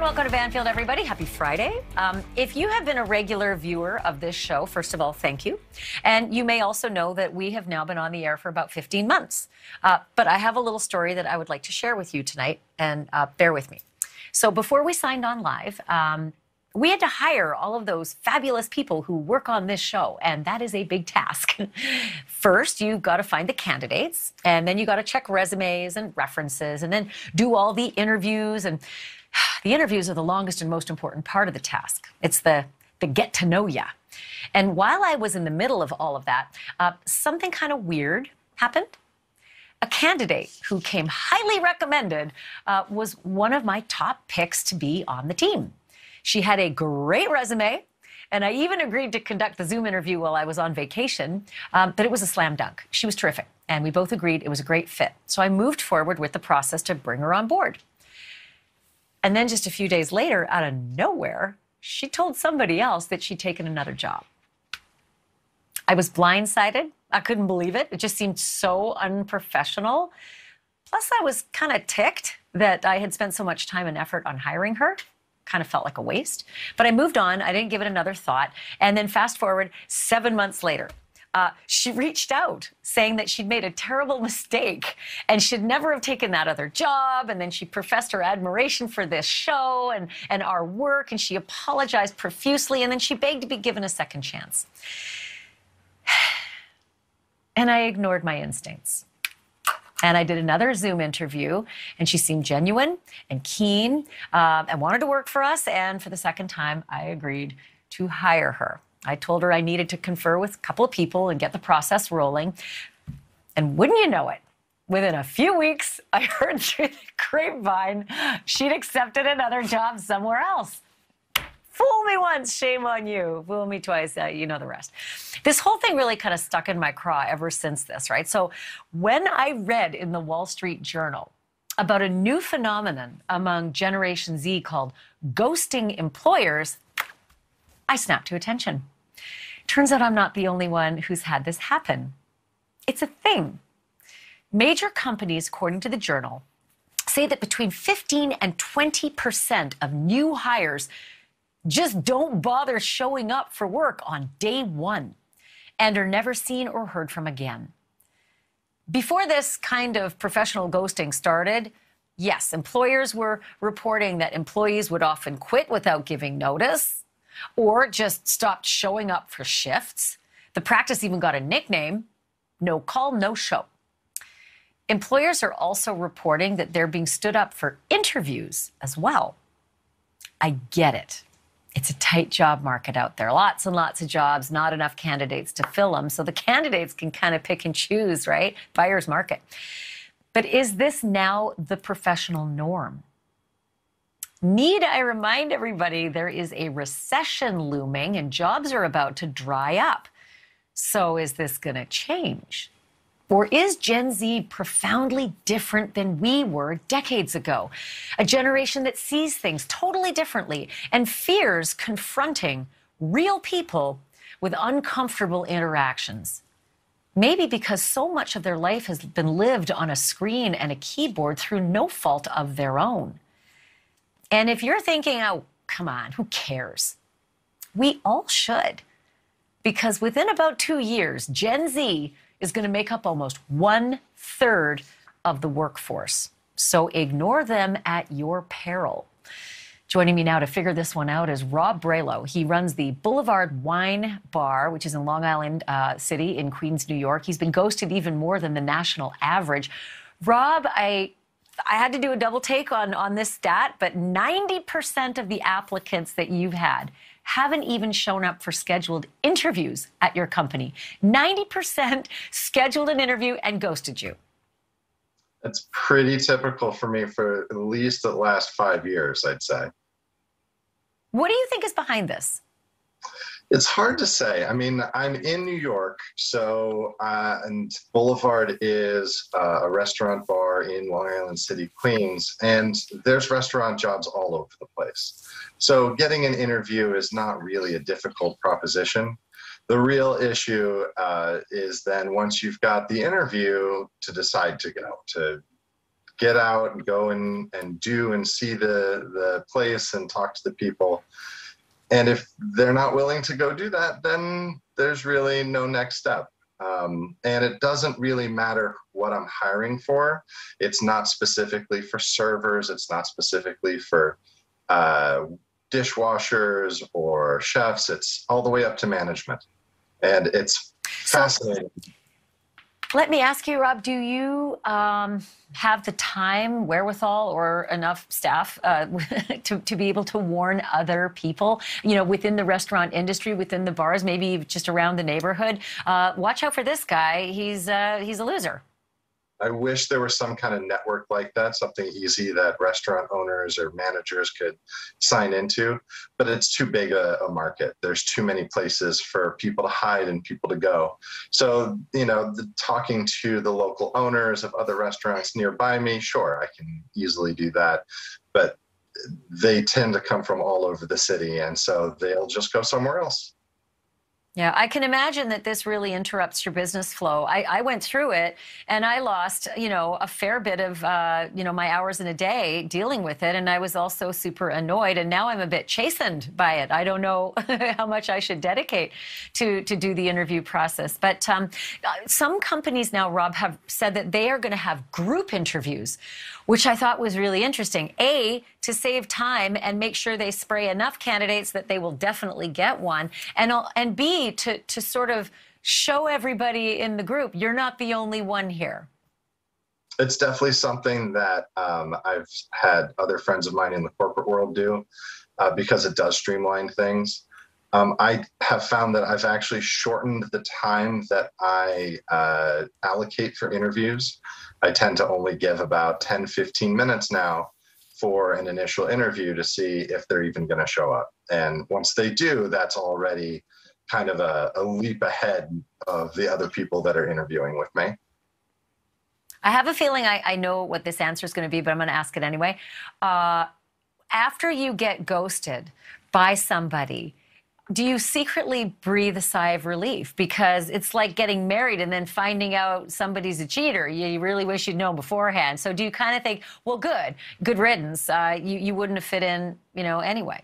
and welcome to Banfield, everybody. Happy Friday. If you have been a regular viewer of this show, first of all, thank you. And you may also know that we have now been on the air for about 15 months. But I have a little story that I would like to share with you tonight, and bear with me. So before we signed on live, we had to hire all of those fabulous people who work on this show, and that is a big task. First, you've got to find the candidates, and then you got to check resumes and references, and then do all the interviews. And the interviews are the longest and most important part of the task. It's the get to know ya. And while I was in the middle of all of that, something kind of weird happened. A candidate who came highly recommended was one of my top picks to be on the team. She had a great resume, and I even agreed to conduct the Zoom interview while I was on vacation, but it was a slam dunk. She was terrific, and we both agreed it was a great fit. So I moved forward with the process to bring her on board. And then just a few days later, out of nowhere, she told somebody else that she'd taken another job. I was blindsided. I couldn't believe it. It just seemed so unprofessional. Plus, I was kind of ticked that I had spent so much time and effort on hiring her. Kind of felt like a waste. But I moved on. I didn't give it another thought. And then fast forward 7 months later, she reached out saying that she'd made a terrible mistake and should never have taken that other job. And then she professed her admiration for this show and our work, and she apologized profusely, and then she begged to be given a second chance. And I ignored my instincts. And I did another Zoom interview, and she seemed genuine and keen and wanted to work for us. And for the second time, I agreed to hire her. I told her I needed to confer with a couple of people and get the process rolling. And wouldn't you know it, within a few weeks, I heard through the grapevine she'd accepted another job somewhere else. Fool me once, shame on you. Fool me twice, you know the rest. This whole thing really kind of stuck in my craw ever since this, right? So when I read in the Wall Street Journal about a new phenomenon among Generation Z called ghosting employers, I snapped to attention. Turns out I'm not the only one who's had this happen. It's a thing. Major companies, according to the Journal, say that between 15 and 20% of new hires just don't bother showing up for work on day one and are never seen or heard from again. Before this kind of professional ghosting started, yes, employers were reporting that employees would often quit without giving notice or just stopped showing up for shifts. The practice even got a nickname: no call, no show. Employers are also reporting that they're being stood up for interviews as well. I get it. It's a tight job market out there. Lots and lots of jobs, not enough candidates to fill them. So the candidates can kind of pick and choose, right? Buyer's market. But is this now the professional norm? Need I remind everybody there is a recession looming and jobs are about to dry up. So is this going to change? Or is Gen Z profoundly different than we were decades ago? A generation that sees things totally differently and fears confronting real people with uncomfortable interactions. Maybe because so much of their life has been lived on a screen and a keyboard through no fault of their own. And if you're thinking, oh, come on, who cares? We all should. Because within about 2 years, Gen Z is going to make up almost 1/3 of the workforce. So ignore them at your peril. Joining me now to figure this one out is Rob Bralow. He runs the Boulevard Wine Bar, which is in Long Island City in Queens, New York. He's been ghosted even more than the national average. Rob, I had to do a double take on this stat, but 90% of the applicants that you've had haven't even shown up for scheduled interviews at your company. 90% scheduled an interview and ghosted you. That's pretty typical for me for at least the last 5 years, I'd say. What do you think is behind this? It's hard to say. I mean, I'm in New York, so and Boulevard is a restaurant bar in Long Island City, Queens, and there's restaurant jobs all over the place. So getting an interview is not really a difficult proposition. The real issue is then once you've got the interview to decide to go, to get out and go and do and see the place and talk to the people. And if they're not willing to go do that, then there's really no next step. And it doesn't really matter what I'm hiring for. It's not specifically for servers. It's not specifically for dishwashers or chefs. It's all the way up to management. And it's fascinating. So, let me ask you, Rob, do you have the time, wherewithal, or enough staff to be able to warn other people, you know, within the restaurant industry, within the bars, maybe just around the neighborhood? Watch out for this guy. He's a loser. I wish there was some kind of network like that, something easy that restaurant owners or managers could sign into, but it's too big a market. There's too many places for people to hide and people to go. So, you know, talking to the local owners of other restaurants nearby me, sure, I can easily do that, but they tend to come from all over the city, and so they'll just go somewhere else. Yeah, I can imagine that this really interrupts your business flow. I went through it, and I lost, you know, a fair bit of, you know, my hours in a day dealing with it, and I was also super annoyed, and now I'm a bit chastened by it. I don't know how much I should dedicate to do the interview process. But some companies now, Rob, have said that they are going to have group interviews, which I thought was really interesting. A, to save time and make sure they spray enough candidates that they will definitely get one, and B, to sort of show everybody in the group, you're not the only one here. It's definitely something that I've had other friends of mine in the corporate world do because it does streamline things. I have found that I've actually shortened the time that I allocate for interviews. I tend to only give about 10, 15 minutes now for an initial interview to see if they're even going to show up. And once they do, that's already kind of a leap ahead of the other people that are interviewing with me. I have a feeling I know what this answer is going to be, but I'm going to ask it anyway. After you get ghosted by somebody, do you secretly breathe a sigh of relief? Because it's like getting married and then finding out somebody's a cheater. You really wish you'd known beforehand. So do you kind of think, well, good riddance. You wouldn't have fit in, you know, anyway.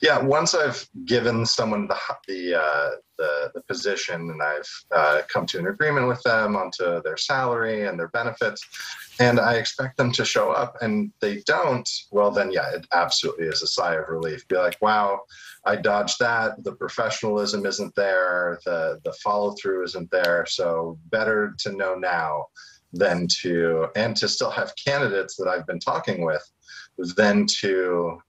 Yeah, once I've given someone the position and I've come to an agreement with them onto their salary and their benefits, and I expect them to show up and they don't, well, then, yeah, it absolutely is a sigh of relief. Be like, wow, I dodged that. The professionalism isn't there. The follow-through isn't there. So better to know now than to, and to still have candidates that I've been talking with, than to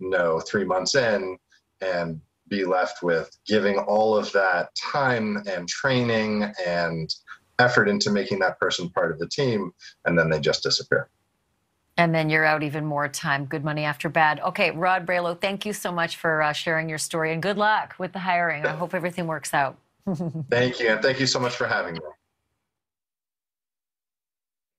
know 3 months in and be left with giving all of that time and training and effort into making that person part of the team, and then they just disappear. And then you're out even more time. Good money after bad. Okay, Rob Bralow, thank you so much for sharing your story, and good luck with the hiring. I hope everything works out. Thank you, and thank you so much for having me.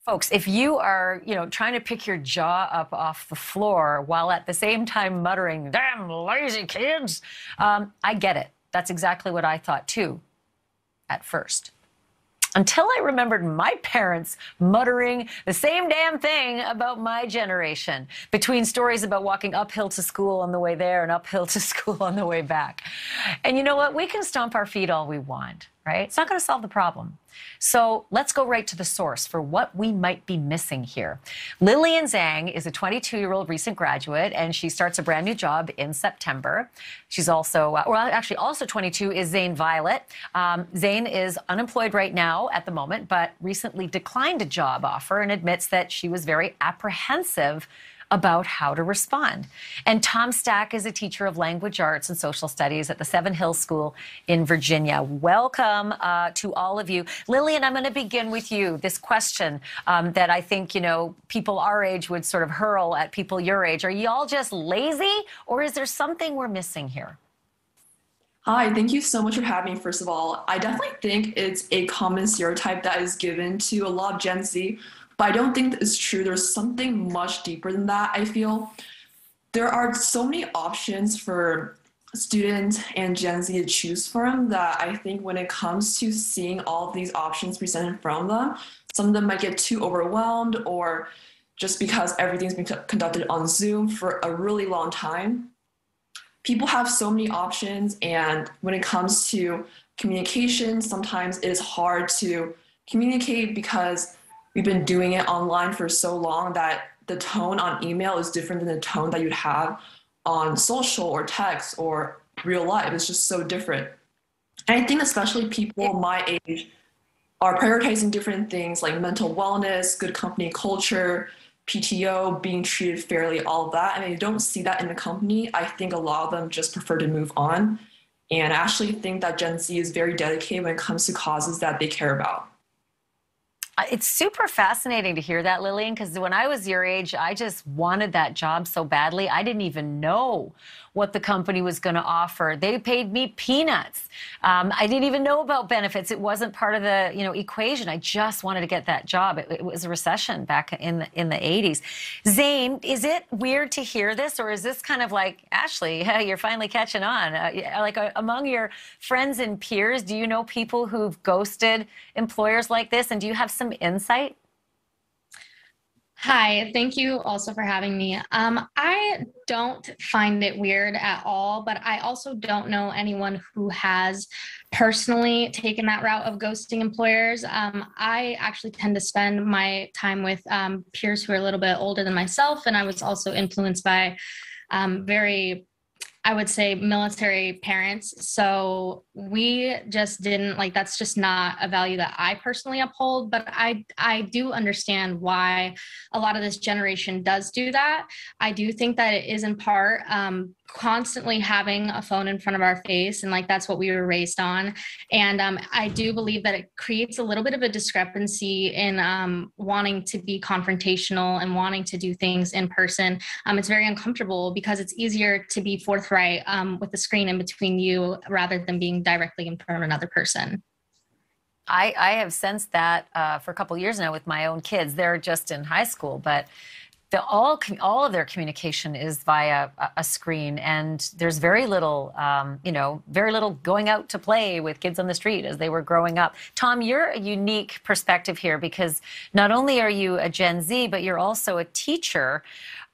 Folks, if you are, you know, trying to pick your jaw up off the floor while at the same time muttering, damn lazy kids, I get it. That's exactly what I thought too at first. Until I remembered my parents muttering the same damn thing about my generation, between stories about walking uphill to school on the way there and uphill to school on the way back. And you know what? We can stomp our feet all we want, right? It's not going to solve the problem. So let's go right to the source for what we might be missing here. Lillian Zhang is a 22-year-old recent graduate, and she starts a brand new job in September. She's also, well, actually also 22 is Zane Violet. Zane is unemployed right now at the moment, but recently declined a job offer and admits that she was very apprehensive about how to respond. And Tom Stack is a teacher of language arts and social studies at the Seven Hills School in Virginia. Welcome to all of you. Lillian, I'm going to begin with you. This question that I think, you know, people our age would sort of hurl at people your age. Are you all just lazy, or is there something we're missing here? Hi, thank you so much for having me, first of all. I definitely think it's a common stereotype that is given to a lot of Gen Z, but I don't think that it's true. There's something much deeper than that, I feel. There are so many options for students and Gen Z to choose from, that I think when it comes to seeing all of these options presented from them, some of them might get too overwhelmed, or just because everything's been conducted on Zoom for a really long time. People have so many options, and when it comes to communication, sometimes it is hard to communicate because we've been doing it online for so long that the tone on email is different than the tone that you'd have on social or text or real life. It's just so different. And I think especially people my age are prioritizing different things like mental wellness, good company culture, PTO, being treated fairly, all of that. And I don't see that in the company. I think a lot of them just prefer to move on. And I actually think that Gen Z is very dedicated when it comes to causes that they care about. It's super fascinating to hear that, Lillian, because when I was your age, I just wanted that job so badly. I didn't even know what the company was going to offer. They paid me peanuts. I didn't even know about benefits. It wasn't part of the equation. I just wanted to get that job. It was a recession back in the 80s. Zane, is it weird to hear this, or is this kind of like, Ashley, you're finally catching on? Among your friends and peers, do you know people who've ghosted employers like this, and do you have some insight? Hi, thank you also for having me. I don't find it weird at all, but I also don't know anyone who has personally taken that route of ghosting employers. I actually tend to spend my time with peers who are a little bit older than myself, and I was also influenced by very, I would say, military parents. So we just didn't like, that's just not a value that I personally uphold, but I do understand why a lot of this generation does do that. I do think that it is in part constantly having a phone in front of our face. And like, that's what we were raised on. And I do believe that it creates a little bit of a discrepancy in wanting to be confrontational and wanting to do things in person. It's very uncomfortable because it's easier to be forthright with the screen in between you rather than being directly in front of another person. I have sensed that for a couple of years now with my own kids. They're just in high school, but all of their communication is via a screen, and there's very little, very little going out to play with kids on the street as they were growing up. Tom, you're a unique perspective here because not only are you a Gen Z, but you're also a teacher.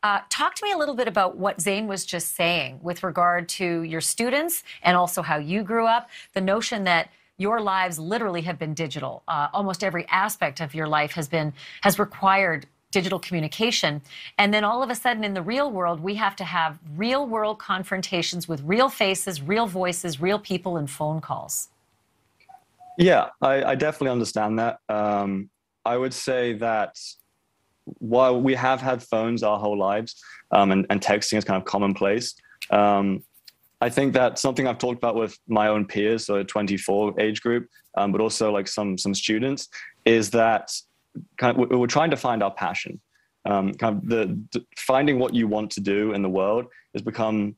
Talk to me a little bit about what Zane was just saying with regard to your students and also how you grew up, the notion that your lives literally have been digital. Almost every aspect of your life has required digital communication. And then all of a sudden in the real world, we have to have real world confrontations with real faces, real voices, real people, and phone calls. Yeah, I definitely understand that. I would say that while we have had phones our whole lives and texting is kind of commonplace, I think that something I've talked about with my own peers, so a 24 age group, but also like some students, is that kind of, we're trying to find our passion. Kind of the finding what you want to do in the world has become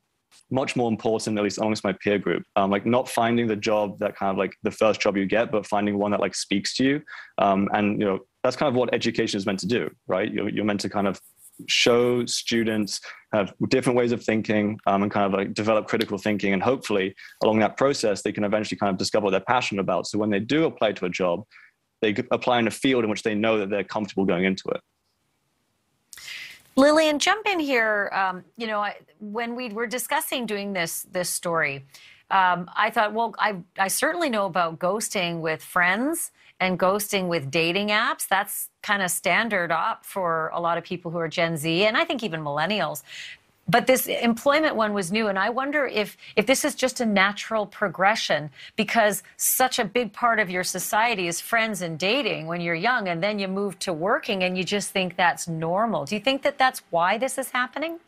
much more important, at least amongst my peer group. Like not finding the job that kind of like the first job you get, but finding one that like speaks to you. And that's kind of what education is meant to do, right? You're meant to kind of show students have different ways of thinking and kind of like develop critical thinking. And hopefully along that process, they can eventually kind of discover what they're passionate about. So when they do apply to a job, they apply in a field in which they know that they're comfortable going into it. Lillian, jump in here. When we were discussing doing this story, I thought, well, I certainly know about ghosting with friends and ghosting with dating apps. That's kind of standard up for a lot of people who are Gen Z, and I think even millennials. But this employment one was new, and I wonder if this is just a natural progression because such a big part of your society is friends and dating when you're young, and then you move to working and you just think that's normal. Do you think that that's why this is happening?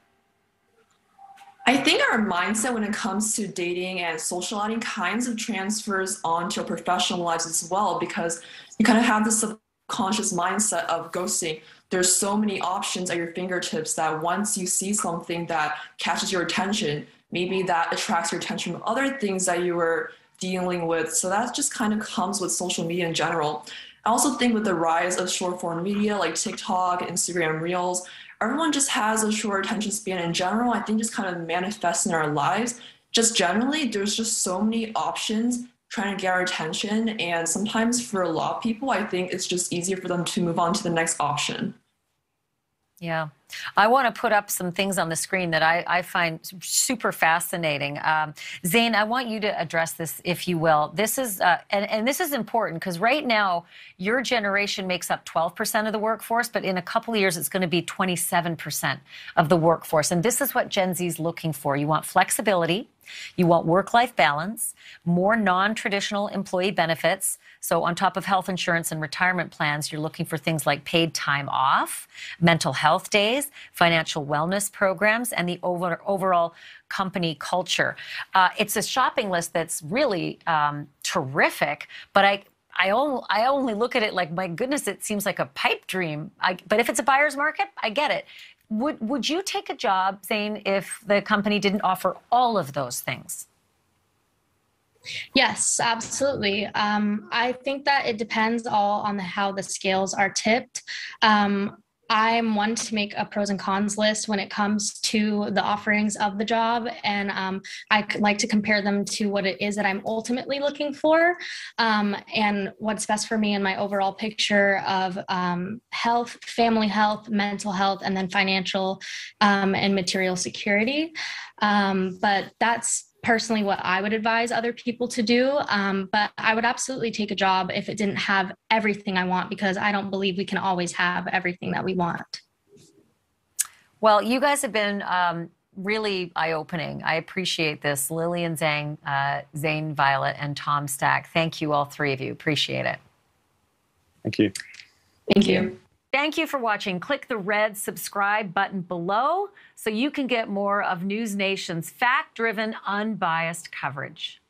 I think our mindset when it comes to dating and social outing kinds of transfers onto our professional lives as well, because you kind of have this subconscious mindset of ghosting. There's so many options at your fingertips that once you see something that catches your attention, maybe that attracts your attention from other things that you were dealing with. So that just kind of comes with social media in general. I also think with the rise of short form media like TikTok, Instagram Reels, everyone just has a short attention span in general. I think just kind of manifests in our lives just generally, there's just so many options trying to get our attention. And sometimes for a lot of people, I think it's just easier for them to move on to the next option. Yeah. I want to put up some things on the screen that I find super fascinating. Zane, I want you to address this, if you will. This is, and this is important because right now, your generation makes up 12% of the workforce, but in a couple of years, it's going to be 27% of the workforce. And this is what Gen Z is looking for. You want flexibility. You want work-life balance, more non-traditional employee benefits. So on top of health insurance and retirement plans, you're looking for things like paid time off, mental health days, financial wellness programs, and the overall company culture. It's a shopping list that's really terrific, but I only look at it like, my goodness, it seems like a pipe dream. But if it's a buyer's market, I get it. Would you take a job, Zane, if the company didn't offer all of those things? Yes, absolutely. I think that it depends all on how the scales are tipped. I'm one to make a pros and cons list when it comes to the offerings of the job, and I like to compare them to what it is that I'm ultimately looking for, and what's best for me in my overall picture of health, family health, mental health, and then financial and material security. But that's personally what I would advise other people to do. But I would absolutely take a job if it didn't have everything I want, because I don't believe we can always have everything that we want. Well, you guys have been really eye-opening. I appreciate this. Lillian Zhang, Zane Violet, and Tom Stack. Thank you, all three of you. Appreciate it. Thank you. Thank you. Thank you for watching. Click the red subscribe button below so you can get more of News Nation's fact-driven, unbiased coverage.